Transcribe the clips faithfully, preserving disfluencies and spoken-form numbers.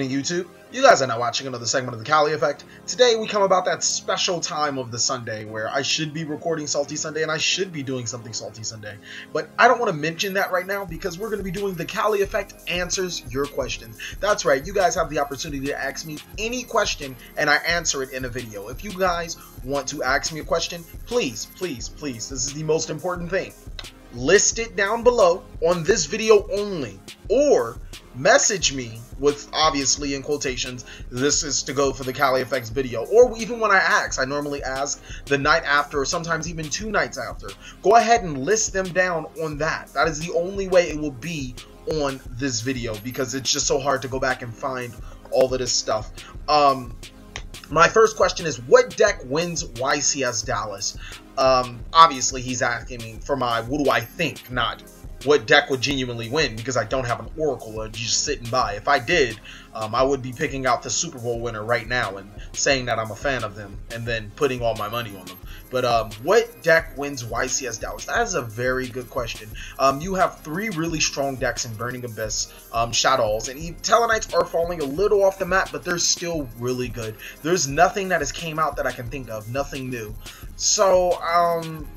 evening, YouTube. You guys are now watching another segment of the Cali Effect. Today we come about that special time of the Sunday where I should be recording Salty Sunday and I should be doing something Salty Sunday. But I don't want to mention that right now because we're going to be doing the Cali Effect Answers Your Questions. That's right, you guys have the opportunity to ask me any question and I answer it in a video. If you guys want to ask me a question, please, please, please, this is the most important thing. List it down below on this video only, or message me with, obviously in quotations, "This is to go for the Cali Effects video," or even when I ask, I normally ask the night after or sometimes even two nights after. Go ahead and list them down on that. That is the only way it will be on this video because it's just so hard to go back and find all of this stuff. Um, my first question is, what deck wins Y C S Dallas? Um, obviously he's asking me for my what do I think, not what deck would genuinely win, because I don't have an oracle or just sitting by. If I did, um, I would be picking out the Super Bowl winner right now and saying that I'm a fan of them and then putting all my money on them. But um, what deck wins Y C S Dallas? That is a very good question. Um, you have three really strong decks in Burning Abyss, um, Shadows, and Talonites are falling a little off the map, but they're still really good. There's nothing that has came out that I can think of, nothing new. So, um,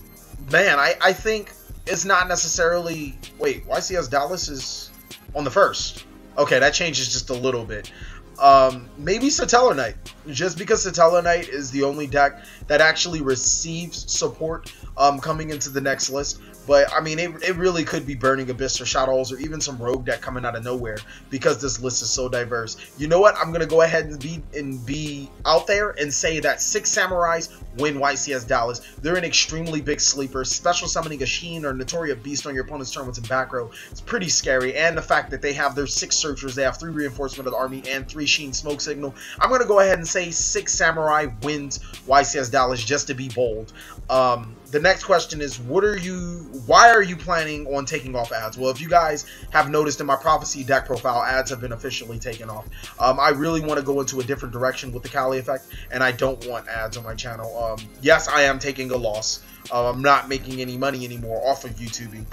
man, I, I think... It's not necessarily... Wait, Y C S Dallas is on the first. Okay, that changes just a little bit. Um, maybe Satellarknight. Just because Satellarknight is the only deck that actually receives support um, coming into the next list. But, I mean, it, it really could be Burning Abyss or Shadows or even some rogue deck coming out of nowhere because this list is so diverse. You know what? I'm going to go ahead and be, and be out there and say that Six Samurais win Y C S Dallas. They're an extremely big sleeper. Special summoning a Sheen or Notoria Beast on your opponent's turn with some back row is pretty scary. And the fact that they have their six Searchers, they have three Reinforcement of the Army, and three Sheen Smoke Signal. I'm going to go ahead and say Six Samurai wins Y C S Dallas just to be bold. Um... The next question is, what are you, why are you planning on taking off ads? Well, if you guys have noticed in my Prophecy deck profile, ads have been officially taken off. Um, I really want to go into a different direction with the Cali Effect, and I don't want ads on my channel. Um, yes, I am taking a loss. Uh, I'm not making any money anymore off of YouTubing,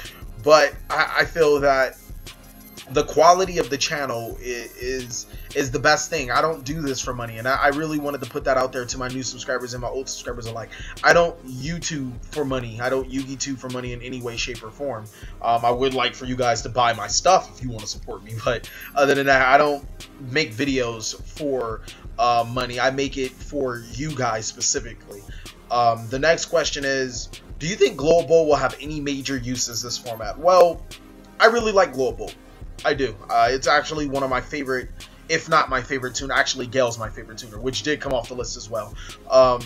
but I, I feel that the quality of the channel is, is is the best thing. I don't do this for money, and I, I really wanted to put that out there to my new subscribers and my old subscribers alike. I don't YouTube for money. I don't YugiTube for money in any way, shape, or form. Um, I would like for you guys to buy my stuff if you want to support me, but other than that, I don't make videos for uh, money. I make it for you guys specifically. Um, the next question is, do you think Global will have any major uses this format? Well, I really like Global. I do. Uh, it's actually one of my favorite, if not my favorite tuner. Actually, Gale's my favorite tuner, which did come off the list as well. Um,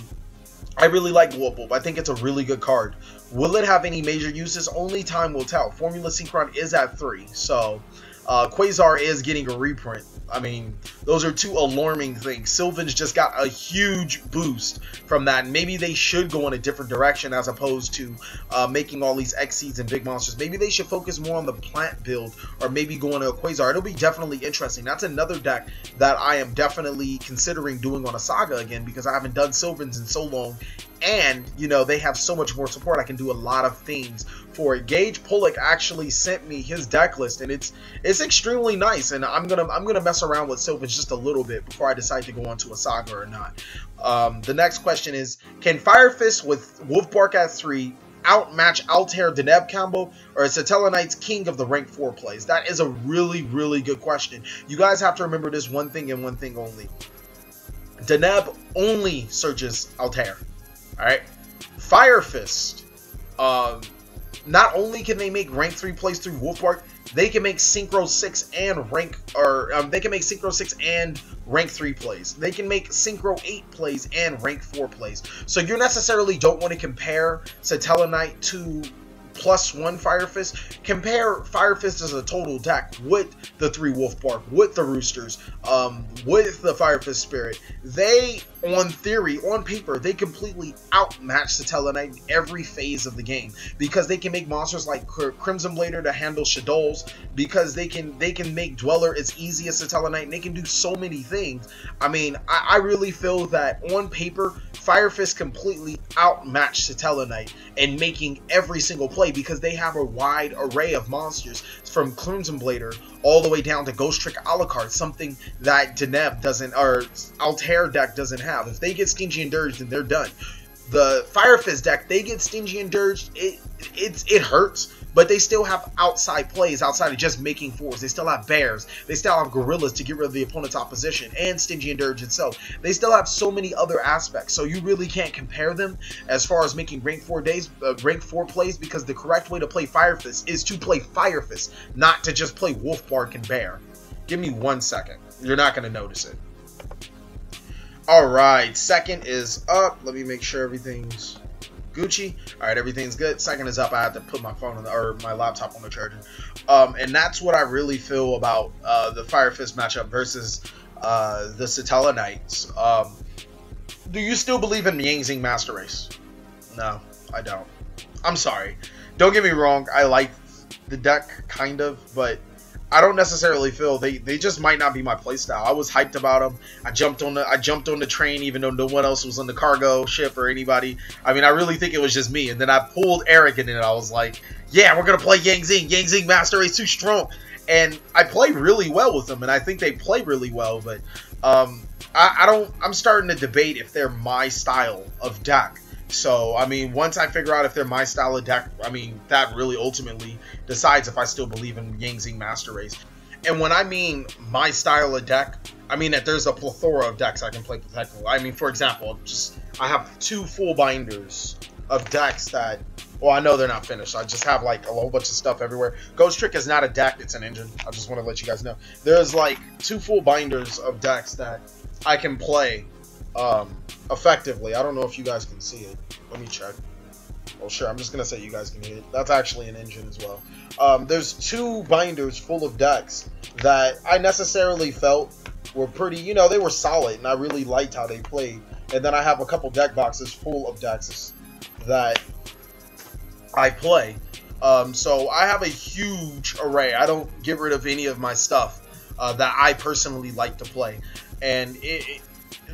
I really like Glowbulb. I think it's a really good card. Will it have any major uses? Only time will tell. Formula Synchron is at three, so uh, Quasar is getting a reprint. I mean, those are two alarming things. Sylvan's just got a huge boost from that. Maybe they should go in a different direction as opposed to uh, making all these X-Seeds and big monsters. Maybe they should focus more on the plant build or maybe go into a Quasar. It'll be definitely interesting. That's another deck that I am definitely considering doing on a Saga again because I haven't done Sylvans in so long. And, you know, they have so much more support. I can do a lot of things for it. Gage Pullock actually sent me his deck list, and it's it's extremely nice. And I'm gonna I'm gonna mess around with Sylvan just a little bit before I decide to go on to a Saga or not. Um, the next question is, can Fire Fist with Wolf Bark at three outmatch Altair Deneb combo or Satellarknight's king of the rank four plays? That is a really really good question. You guys have to remember this one thing and one thing only. Deneb only searches Altair. All right, Fire Fist. Um, not only can they make rank three plays through Wolf Bark, they can make synchro six and rank, or um, they can make synchro six and rank three plays. They can make synchro eight plays and rank four plays. So you necessarily don't want to compare Satellarknight to plus one Fire Fist. Compare Fire Fist as a total deck with the three Wolf Bark, with the Roosters, um, with the Fire Fist Spirit. They, on theory, on paper, they completely outmatch the Satellarknight in every phase of the game because they can make monsters like Crimson Blader to handle Shadows, because they can they can make Dweller as easy as the Satellarknight, and they can do so many things. I mean, I, I really feel that on paper, Fire Fist completely outmatched the Satellarknight in making every single play. play because they have a wide array of monsters from Crimsonblader all the way down to Ghost Trick Alucard, something that Deneb doesn't, or Altair deck doesn't have. If they get Stingy and Durge, then they're done. The Fire Fist deck, they get Stingy and Durge, it, it, it hurts, but they still have outside plays outside of just making fours. They still have bears. They still have gorillas to get rid of the opponent's opposition, and Stingy and Durge itself. They still have so many other aspects, so you really can't compare them as far as making rank four days, uh, rank four plays, because the correct way to play Fire Fist is to play Fire Fist, not to just play Wolf Bark and Bear. Give me one second. You're not going to notice it. All right, second is up. Let me make sure everything's... Gucci. All right, everything's good. Second is up. I have to put my phone on the, or my laptop on the charger. Um, and that's what I really feel about uh, the Fire Fist matchup versus uh, the Satellarknights. Um, do you still believe in Yang Zing Master Race? No, I don't. I'm sorry. Don't get me wrong. I like the deck, kind of, but I don't necessarily feel they they just might not be my playstyle. I was hyped about them. I jumped on the I jumped on the train even though no one else was on the cargo ship or anybody. I mean, I really think it was just me. And then I pulled Eric in it. I was like, yeah, we're gonna play Yang Zing. Yang Zing Master Race too strong. And I play really well with them, and I think they play really well. But um, I, I don't. I'm starting to debate if they're my style of deck. So, I mean, once I figure out if they're my style of deck, I mean, that really ultimately decides if I still believe in Yang Zing Master Race. And when I mean my style of deck, I mean that there's a plethora of decks I can play protecting. I mean, for example, just I have two full binders of decks that, well, I know they're not finished. I just have, like, a whole bunch of stuff everywhere. Ghost Trick is not a deck. It's an engine. I just want to let you guys know. There's, like, two full binders of decks that I can play um effectively. I don't know if you guys can see it. Let me check. Well, sure, I'm just gonna say you guys can hear it. That's actually an engine as well. Um there's two binders full of decks that I necessarily felt were pretty, you know, they were solid, and I really liked how they played. And then I have a couple deck boxes full of decks that I play. Um so I have a huge array. I don't get rid of any of my stuff uh that I personally like to play, and it, it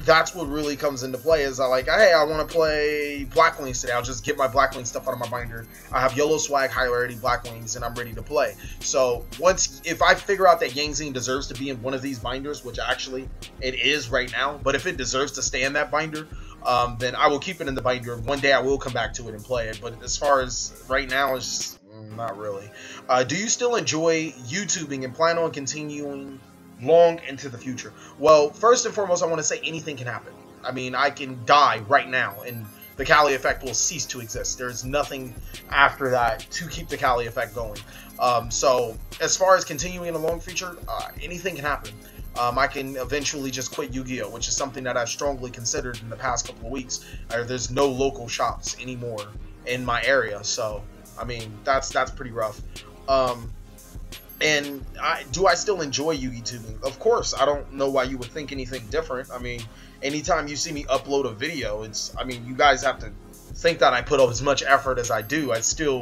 that's what really comes into play. Is I like, hey, I want to play Blackwings today. I'll just get my Blackwing stuff out of my binder. I have Yellow Swag, high rarity Blackwings, and I'm ready to play. So once, if I figure out that Yang Zing deserves to be in one of these binders, which actually it is right now, but if it deserves to stay in that binder, um, then I will keep it in the binder. One day I will come back to it and play it. But as far as right now, it's just, not really. Uh, do you still enjoy YouTubing and plan on continuing long into the future? Well, first and foremost, I want to say anything can happen. I mean, I can die right now and the Kali effect will cease to exist. There's nothing after that to keep the Kali effect going. Um, so as far as continuing in the long future, uh, anything can happen. Um, I can eventually just quit Yu-Gi-Oh, which is something that I've strongly considered in the past couple of weeks. Uh, there's no local shops anymore in my area. So, I mean, that's, that's pretty rough. Um, And I, do I still enjoy Yu-Gi-Tubing? Of course. I don't know why you would think anything different. I mean, anytime you see me upload a video, it's, I mean, you guys have to think that I put up as much effort as I do. I still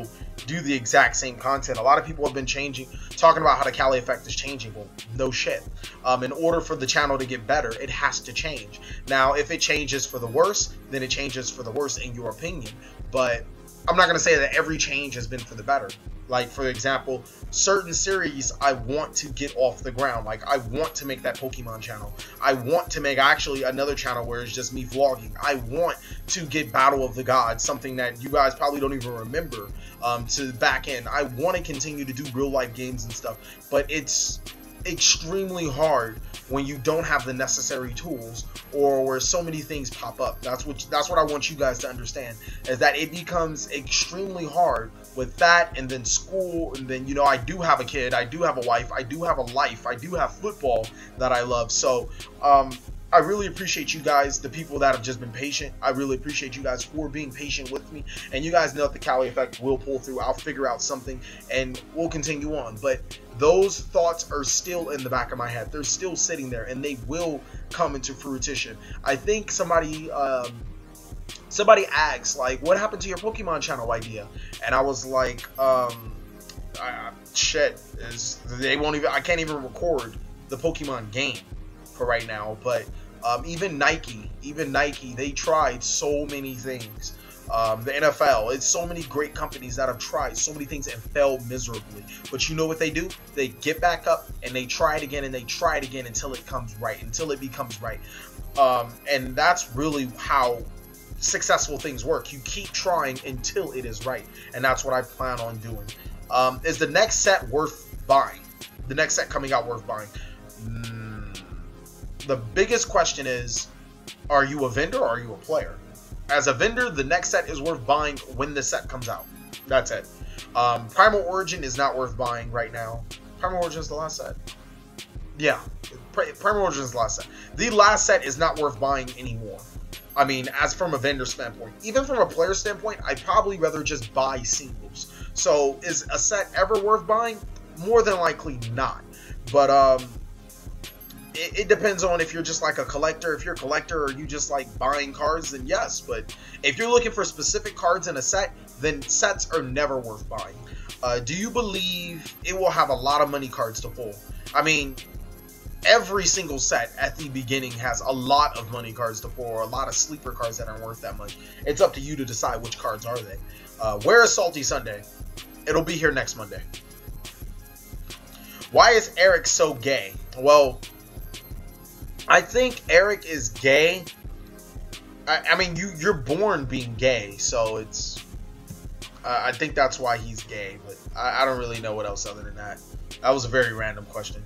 do the exact same content. A lot of people have been changing, talking about how the Kali effect is changing. Well, no shit. Um, in order for the channel to get better, it has to change. Now, if it changes for the worse, then it changes for the worse in your opinion. But I'm not going to say that every change has been for the better. Like, for example, certain series I want to get off the ground. Like, I want to make that Pokemon channel. I want to make actually another channel where it's just me vlogging. I want to get Battle of the Gods, something that you guys probably don't even remember, um, to the back end. I want to continue to do real life games and stuff, but it's extremely hard when you don't have the necessary tools, or where so many things pop up. That's what that's what I want you guys to understand, is that it becomes extremely hard with that, and then school, and then, you know, I do have a kid, I do have a wife, I do have a life, I do have football that I love. So um, I really appreciate you guys, the people that have just been patient. I really appreciate you guys for being patient with me, and you guys know that the Kali effect will pull through. I'll figure out something, and we'll continue on. But those thoughts are still in the back of my head. They're still sitting there, and they will come into fruition. I think somebody um, somebody asked, like, what happened to your Pokemon channel idea? And I was like, um, I, shit, is they won't even. I can't even record the Pokemon game for right now, but. Um, even Nike, even Nike, they tried so many things um, the N F L. It's so many great companies that have tried so many things and failed miserably. But you know what they do? They get back up and they try it again and they try it again until it comes right, until it becomes right. Um, and that's really how successful things work. You keep trying until it is right. And that's what I plan on doing. Um, is the next set worth buying? The next set coming out worth buying? Mm, the biggest question is, are you a vendor or are you a player? As a vendor, the next set is worth buying when the set comes out. That's it. Um, Primal Origin is not worth buying right now. Primal Origin is the last set. Yeah, Primal Origin is the last set. The last set is not worth buying anymore. I mean, as from a vendor standpoint, even from a player standpoint, I'd probably rather just buy singles. So is a set ever worth buying? More than likely not. But um, it, it depends on if you're just like a collector. If you're a collector or you just like buying cards, then yes. But if you're looking for specific cards in a set, then sets are never worth buying. Uh, do you believe it will have a lot of money cards to pull? I mean, every single set at the beginning has a lot of money cards to pull, or a lot of sleeper cards that aren't worth that much. It's up to you to decide which cards are they. Uh, where is Salty Sunday? It'll be here next Monday. Why is Eric so gay? Well, I think Eric is gay. I, I mean, you, you're born being gay, so it's... Uh, I think that's why he's gay, but I, I don't really know what else other than that. That was a very random question.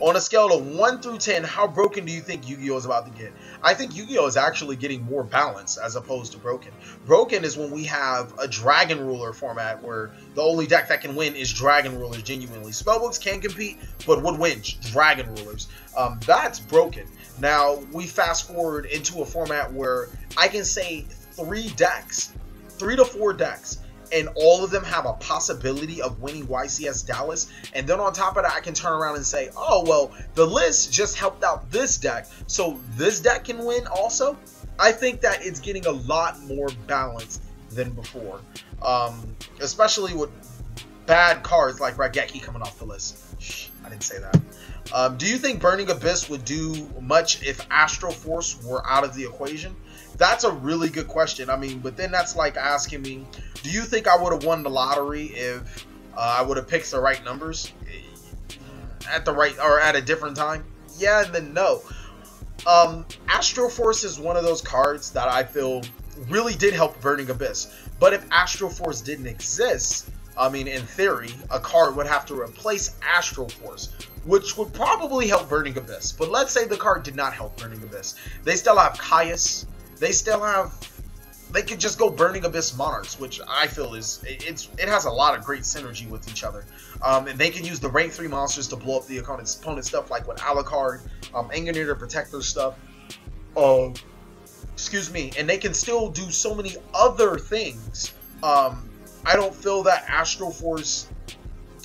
On a scale of one through ten, how broken do you think Yu-Gi-Oh is about to get? I think Yu-Gi-Oh is actually getting more balanced as opposed to broken. Broken is when we have a Dragon Ruler format where the only deck that can win is Dragon Rulers, genuinely. Spellbooks can compete, but would win Dragon Rulers. Um, that's broken. Now, we fast forward into a format where I can say three decks, three to four decks, and all of them have a possibility of winning Y C S Dallas. And then on top of that, I can turn around and say, oh, well, the list just helped out this deck, so this deck can win also. I think that it's getting a lot more balanced than before, um, especially with bad cards like Rageki coming off the list. Shh, I didn't say that. Um, do you think Burning Abyss would do much if Astral Force were out of the equation? That's a really good question. I mean, but then that's like asking me, do you think I would have won the lottery if uh, I would have picked the right numbers at the right or at a different time? Yeah, and then no. Um, Astral Force is one of those cards that I feel really did help Burning Abyss. But if Astral Force didn't exist, I mean, in theory, a card would have to replace Astral Force, which would probably help Burning Abyss. But let's say the card did not help Burning Abyss. They still have Caius. They still have... They could just go Burning Abyss Monarchs, which I feel is... It's, it has a lot of great synergy with each other. Um, and they can use the rank three monsters to blow up the opponent's opponent's stuff, like with Alucard, um, Engineer to protect their stuff. Oh, excuse me. And they can still do so many other things. Um, I don't feel that Astral Force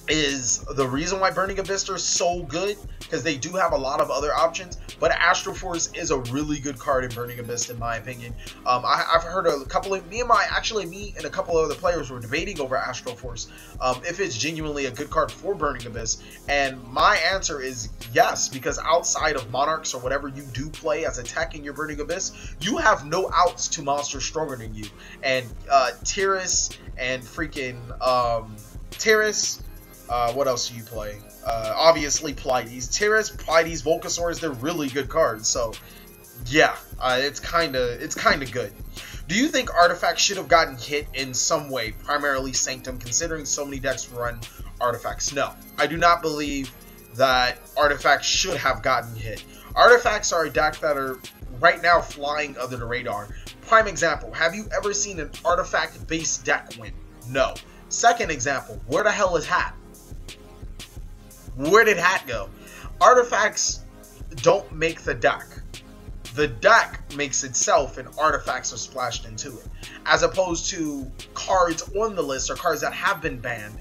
is the reason why Burning Abyss is so good, because they do have a lot of other options. But Astral Force is a really good card in Burning Abyss, in my opinion. Um, I, I've heard a couple of me and my actually me and a couple of other players were debating over Astral Force, um, if it's genuinely a good card for Burning Abyss. And my answer is yes, because outside of Monarchs or whatever you do play as a tech in your Burning Abyss, you have no outs to monsters stronger than you. And uh, Terrace and freaking um, Terrace. Uh, what else do you play? Uh, obviously, Plydees. Terrace, Plydees, Volcasaurs, they're really good cards. So, yeah, uh, it's kind of it's kind of good. Do you think Artifacts should have gotten hit in some way, primarily Sanctum, considering so many decks run Artifacts? No, I do not believe that Artifacts should have gotten hit. Artifacts are a deck that are right now flying under the radar. Prime example, have you ever seen an Artifact-based deck win? No. Second example, where the hell is Hat? Where did Hat go? Artifacts don't make the deck. The deck makes itself, and artifacts are splashed into it. As opposed to cards on the list or cards that have been banned,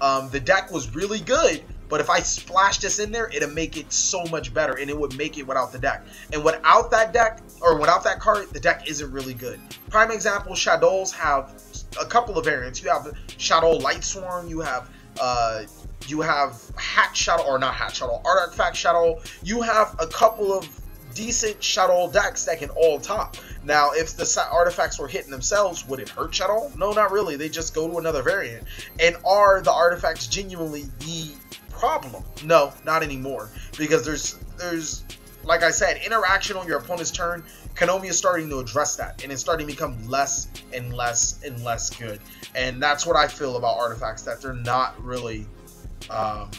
um, the deck was really good, but if I splash this in there, it'll make it so much better, and it would make it without the deck. And without that deck, or without that card, the deck isn't really good. Prime example, Shadows have a couple of variants. You have Shadow Light Swarm, you have... Uh, You have Hat Shadow, or not Hat Shadow, Artifact Shadow. You have a couple of decent Shadow decks that can all top. Now, if the artifacts were hitting themselves, would it hurt at all? No, not really. They just go to another variant. And are the artifacts genuinely the problem? No, not anymore. Because there's, there's, like I said, interaction on your opponent's turn. Konomi is starting to address that, and it's starting to become less and less and less good. And that's what I feel about artifacts, that they're not really... Um,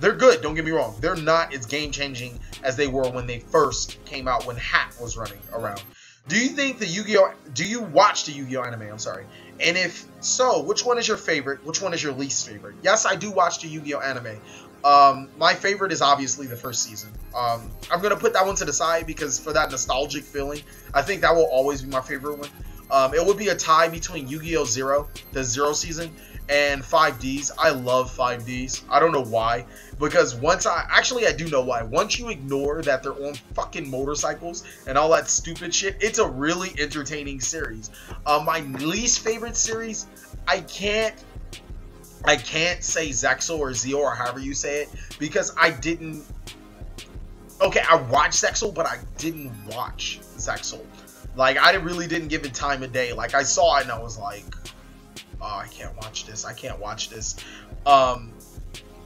they're good, don't get me wrong. They're not as game-changing as they were when they first came out, when Hat was running around. Do you think the Yu-Gi-Oh... Do you watch the Yu-Gi-Oh anime? I'm sorry. And if so, which one is your favorite? Which one is your least favorite? Yes, I do watch the Yu-Gi-Oh anime. Um, my favorite is obviously the first season. Um, I'm going to put that one to the side because for that nostalgic feeling, I think that will always be my favorite one. Um, it would be a tie between Yu-Gi-Oh! Zero, the Zero season, and five Ds. I love five Ds. I don't know why, because once I, actually I do know why. Once you ignore that they're on fucking motorcycles and all that stupid shit, it's a really entertaining series. Uh, my least favorite series, I can't, I can't say Zexal or Zeo or however you say it, because I didn't, okay, I watched Zexal, but I didn't watch Zexal. Like, I really didn't give it time of day. Like, I saw it and I was like, oh, I can't watch this. I can't watch this. Um,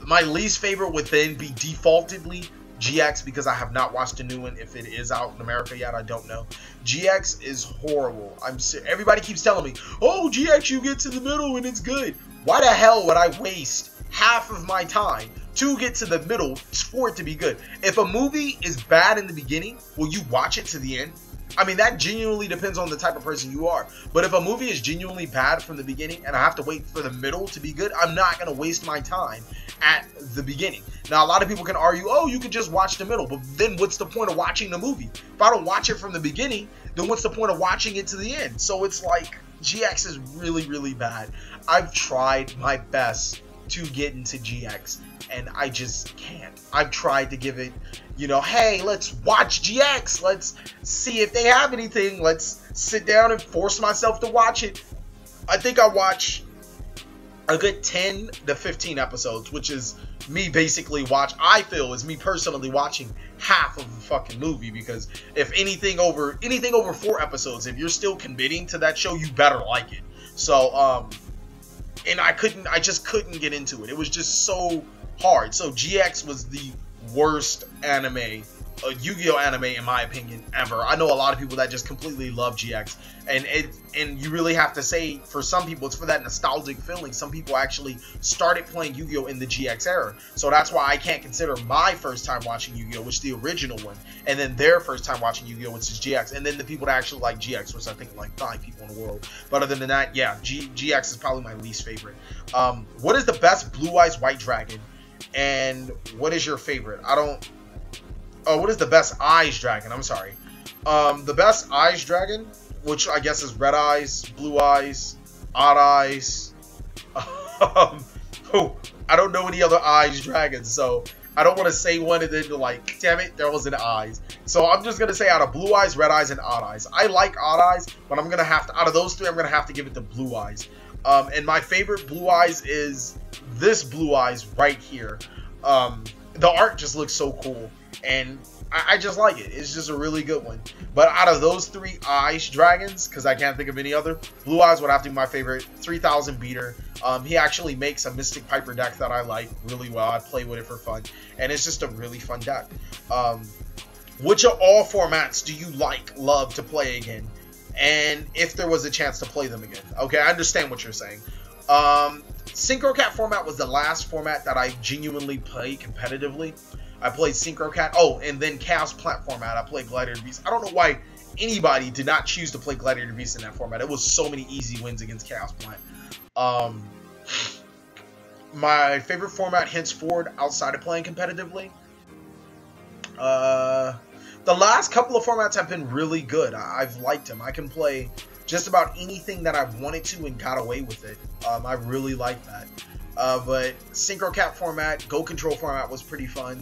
my least favorite would then be defaultedly G X, because I have not watched a new one. If it is out in America yet, I don't know. G X is horrible. I'm ser- Everybody keeps telling me, oh, G X, you get to the middle and it's good. Why the hell would I waste half of my time to get to the middle for it to be good? If a movie is bad in the beginning, will you watch it to the end? I mean, that genuinely depends on the type of person you are. But if a movie is genuinely bad from the beginning and I have to wait for the middle to be good, I'm not going to waste my time at the beginning. Now, a lot of people can argue, oh, you could just watch the middle. But then what's the point of watching the movie? If I don't watch it from the beginning, then what's the point of watching it to the end? So it's like G X is really, really bad. I've tried my best to get into G X, and I just can't. I've tried to give it, you know, hey, let's watch G X. Let's see if they have anything. Let's sit down and force myself to watch it. I think I watch a good ten to fifteen episodes, which is me basically watch, I feel is me personally watching half of the fucking movie, because if anything over, anything over four episodes, if you're still committing to that show, you better like it. So, um, and I couldn't, I just couldn't get into it. It was just so hard. So G X was the worst anime, uh, Yu-Gi-Oh anime, in my opinion, ever. I know a lot of people that just completely love G X, and it, and you really have to say, for some people, it's for that nostalgic feeling. Some people actually started playing Yu-Gi-Oh in the G X era, so that's why I can't consider my first time watching Yu-Gi-Oh, which is the original one, and then their first time watching Yu-Gi-Oh, which is G X, and then the people that actually like G X, which I think like five people in the world. But other than that, yeah, G GX is probably my least favorite. Um, what is the best Blue Eyes White Dragon? And what is your favorite? I don't... Oh, what is the best Eyes Dragon? I'm sorry. Um, the best Eyes Dragon, which I guess is Red Eyes, Blue Eyes, Odd Eyes. Um, oh, I don't know any other Eyes Dragons, so I don't want to say one and then like, damn it, there was an Eyes. So I'm just going to say out of Blue Eyes, Red Eyes, and Odd Eyes. I like Odd Eyes, but I'm going to have to... Out of those three, I'm going to have to give it to Blue Eyes. Um, and my favorite Blue Eyes is... this Blue Eyes right here. Um, the art just looks so cool, and I, I just like it. It's just a really good one. But out of those three Eyes Dragons, because I can't think of any other, Blue Eyes would have to be my favorite. three thousand Beater. Um, he actually makes a Mystic Piper deck that I like really well. I play with it for fun, and it's just a really fun deck. Um, which of all formats do you like, love to play again? And if there was a chance to play them again? Okay, I understand what you're saying. Um... Synchro Cat format was the last format that I genuinely played competitively. I played Synchro Cat. Oh, and then Chaos Plant format. I played Gladiator Beast. I don't know why anybody did not choose to play Gladiator Beast in that format. It was so many easy wins against Chaos Plant. Um, my favorite format henceforward outside of playing competitively. Uh, the last couple of formats have been really good. I I've liked them. I can play just about anything that I wanted to and got away with it. Um, I really like that. Uh, but Synchro Cat format, Go Control format was pretty fun.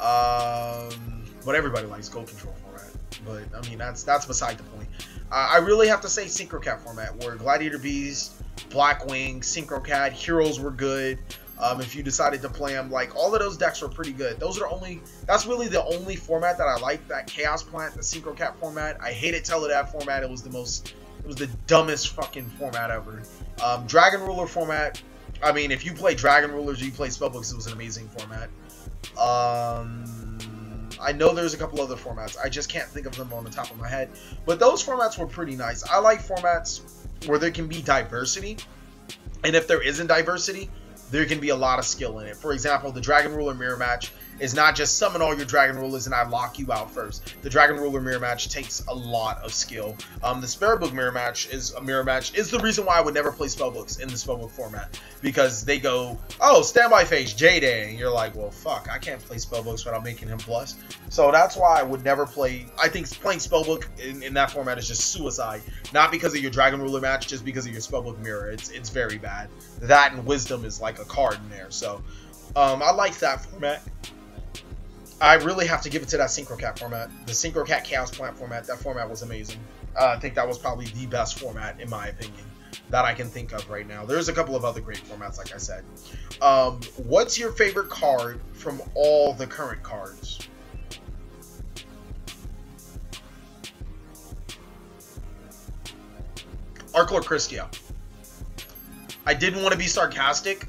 Um, but everybody likes Go Control format. But I mean, that's that's beside the point. Uh, I really have to say Synchro Cat format, where Gladiator Beast, Blackwing, Synchro Cat, Heroes were good. Um, if you decided to play them, like all of those decks are pretty good. Those are only, that's really the only format that I like, that Chaos Plant, the Synchro Cat format. I hated Teledav format. It was the most, it was the dumbest fucking format ever. Um, Dragon Ruler format. I mean, if you play Dragon Rulers, or you play Spellbooks, it was an amazing format. Um, I know there's a couple other formats. I just can't think of them on the top of my head. But those formats were pretty nice. I like formats where there can be diversity. And if there isn't diversity, there can be a lot of skill in it. For example, the Dragon Ruler Mirror Match is not just summon all your Dragon Rulers and I lock you out first. The Dragon Ruler Mirror Match takes a lot of skill. Um, the Spellbook Mirror Match is a mirror match is the reason why I would never play Spellbooks in the Spellbook format, because they go, oh, standby phase, J-Day, and you're like, well, fuck, I can't play Spellbooks without making him plus. So that's why I would never play, I think playing Spellbook in, in that format is just suicide, not because of your Dragon Ruler match, just because of your Spellbook Mirror. It's, it's very bad. That and Wisdom is like a card in there, so um, I like that format. I really have to give it to that Synchro Cat format. The Synchro Cat Chaos Plant format, that format was amazing. Uh, I think that was probably the best format, in my opinion, that I can think of right now. There's a couple of other great formats, like I said. Um, what's your favorite card from all the current cards? Arclord Kristya. I didn't want to be sarcastic,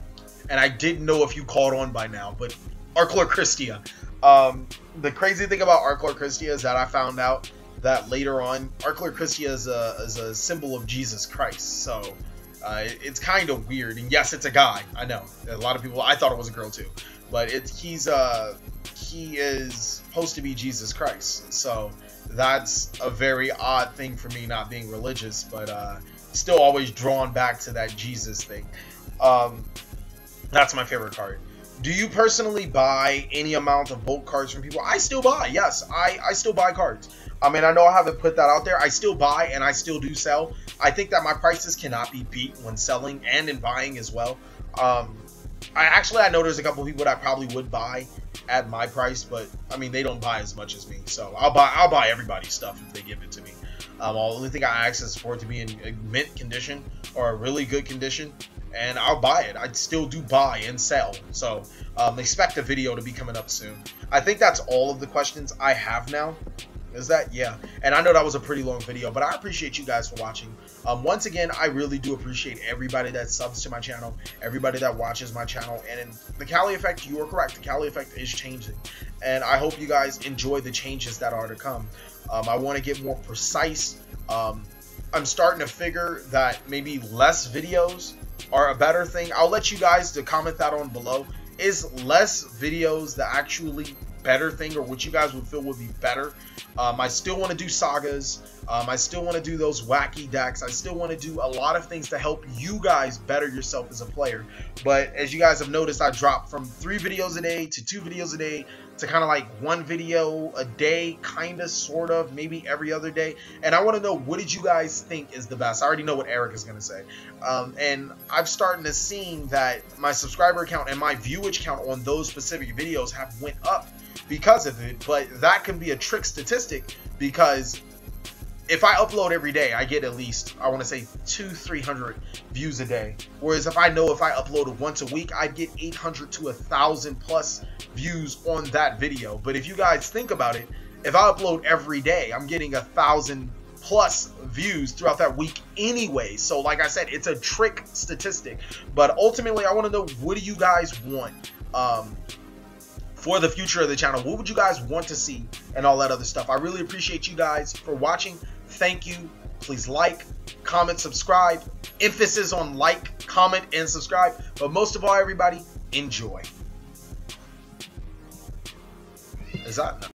and I didn't know if you caught on by now, but Arclord Kristya. Um, the crazy thing about Arclord Kristya is that I found out that later on, Arclord Kristya is a, is a symbol of Jesus Christ, so uh, it, it's kind of weird. And yes, it's a guy. I know a lot of people. I thought it was a girl too, but it's he's uh, he is supposed to be Jesus Christ. So that's a very odd thing for me, not being religious, but uh, still always drawn back to that Jesus thing. Um, that's my favorite card. Do you personally buy any amount of bulk cards from people? I still buy, yes. I, I still buy cards. I mean, I know I haven't put that out there. I still buy and I still do sell. I think that my prices cannot be beat when selling and in buying as well. Um, I actually, I know there's a couple people that I probably would buy at my price, but I mean, they don't buy as much as me. So I'll buy I'll buy everybody's stuff if they give it to me. Um, the only thing I ask is for it to be in a mint condition or a really good condition. And I'll buy it. I still do buy and sell. So um, expect the video to be coming up soon. I think that's all of the questions I have now. Is that? Yeah. And I know that was a pretty long video, but I appreciate you guys for watching. Um, once again, I really do appreciate everybody that subs to my channel, everybody that watches my channel. And in the Cali Effect, you are correct. The Cali Effect is changing. And I hope you guys enjoy the changes that are to come. Um, I want to get more precise. Um, I'm starting to figure that maybe less videos are a better thing. I'll let you guys to comment that on below. Is less videos the actually better thing, or what you guys would feel would be better? Um, I still want to do sagas. Um, I still want to do those wacky decks. I still want to do a lot of things to help you guys better yourself as a player. But as you guys have noticed, I dropped from three videos a day to two videos a day to kind of like one video a day, kind of, sort of, maybe every other day. And I want to know, what did you guys think is the best? I already know what Eric is going to say. Um, and I've started to see that my subscriber count and my viewage count on those specific videos have went up because of it. But that can be a trick statistic, because if I upload every day, I get at least, I want to say, two, three hundred views a day. Whereas if I know if I uploaded once a week, I'd get eight hundred to one thousand plus views on that video. But if you guys think about it, if I upload every day, I'm getting one thousand plus views throughout that week anyway. So like I said, it's a trick statistic. But ultimately, I want to know, what do you guys want? Um... for the future of the channel, what would you guys want to see, and all that other stuff. I really appreciate you guys for watching. Thank you. Please like, comment, subscribe. Emphasis on like, comment, and subscribe. But most of all, everybody, enjoy. Is that